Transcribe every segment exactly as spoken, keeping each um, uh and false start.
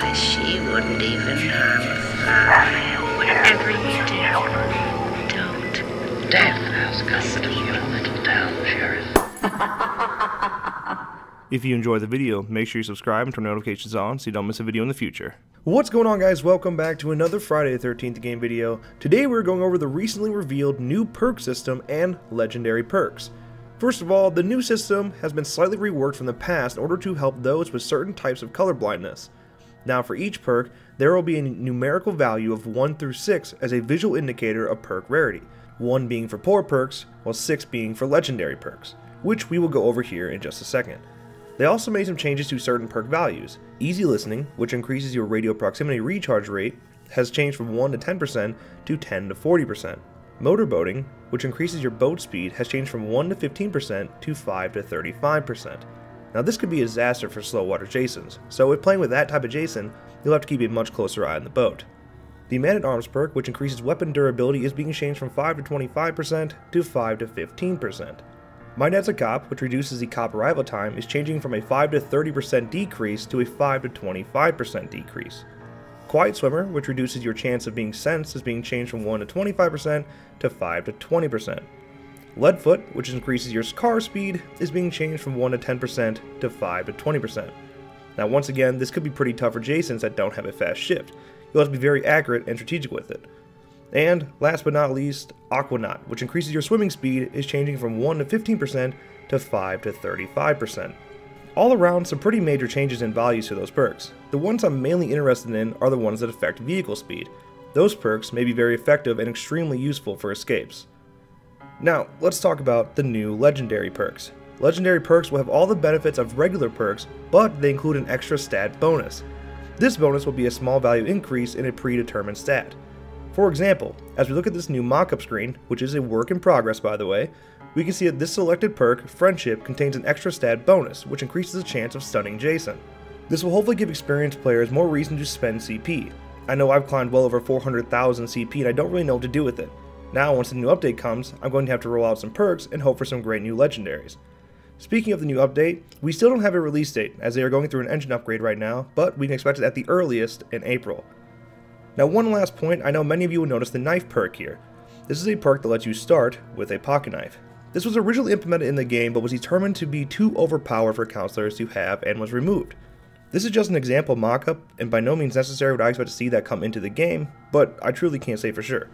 Because she wouldn't even harm a fly. Whatever you do, don't. Death has custody of a little town sheriff. If you enjoyed the video, make sure you subscribe and turn notifications on so you don't miss a video in the future. What's going on, guys? Welcome back to another Friday the thirteenth game video. Today we're going over the recently revealed new perk system and legendary perks. First of all, the new system has been slightly reworked from the past in order to help those with certain types of colorblindness. Now for each perk, there will be a numerical value of one through six as a visual indicator of perk rarity, one being for poor perks, while six being for legendary perks, which we will go over here in just a second. They also made some changes to certain perk values. Easy Listening, which increases your radio proximity recharge rate, has changed from one to ten percent to ten to forty percent. Motorboating, which increases your boat speed, has changed from one to fifteen percent to five to thirty-five percent. Now this could be a disaster for slow water Jasons, so with playing with that type of Jason, you'll have to keep a much closer eye on the boat. The Man at Arms perk, which increases weapon durability, is being changed from five to twenty-five percent to five to fifteen percent. Mynetz-a-Cop, which reduces the cop arrival time, is changing from a five to thirty percent decrease to a five to twenty-five percent decrease. Quiet Swimmer, which reduces your chance of being sensed, is being changed from one to twenty-five percent to five to twenty percent. Leadfoot, which increases your car speed, is being changed from one to ten percent to five to twenty percent. Now once again, this could be pretty tough for Jasons that don't have a fast shift. You'll have to be very accurate and strategic with it. And last but not least, Aquanaut, which increases your swimming speed, is changing from one to fifteen percent to five to thirty-five percent. All around, some pretty major changes in values to those perks. The ones I'm mainly interested in are the ones that affect vehicle speed. Those perks may be very effective and extremely useful for escapes. Now, let's talk about the new legendary perks. Legendary perks will have all the benefits of regular perks, but they include an extra stat bonus. This bonus will be a small value increase in a predetermined stat. For example, as we look at this new mock-up screen, which is a work in progress by the way, we can see that this selected perk, Friendship, contains an extra stat bonus, which increases the chance of stunning Jason. This will hopefully give experienced players more reason to spend C P. I know I've climbed well over four hundred thousand C P and I don't really know what to do with it. Now once the new update comes, I'm going to have to roll out some perks and hope for some great new legendaries. Speaking of the new update, we still don't have a release date as they are going through an engine upgrade right now, but we can expect it at the earliest in April. Now one last point, I know many of you will notice the knife perk here. This is a perk that lets you start with a pocket knife. This was originally implemented in the game but was determined to be too overpowered for counselors to have and was removed. This is just an example mock-up and by no means necessary would I expect to see that come into the game, but I truly can't say for sure.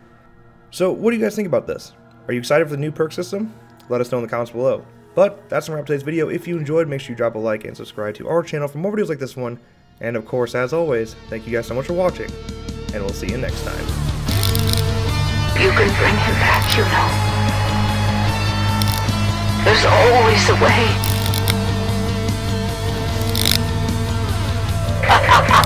So what do you guys think about this? Are you excited for the new perk system? Let us know in the comments below. But that's wrap today's video. If you enjoyed, make sure you drop a like and subscribe to our channel for more videos like this one. And of course, as always, thank you guys so much for watching, and we'll see you next time. You can bring him back, you know. There's always a way.